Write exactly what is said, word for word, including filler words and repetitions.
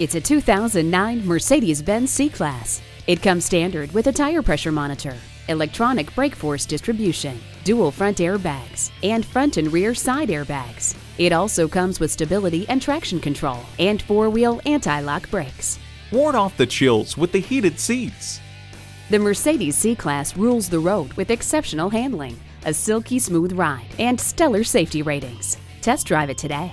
It's a two thousand nine Mercedes-Benz C-Class. It comes standard with a tire pressure monitor, electronic brake force distribution, dual front airbags, and front and rear side airbags. It also comes with stability and traction control and four-wheel anti-lock brakes. Ward off the chills with the heated seats. The Mercedes C-Class rules the road with exceptional handling, a silky smooth ride, and stellar safety ratings. Test drive it today.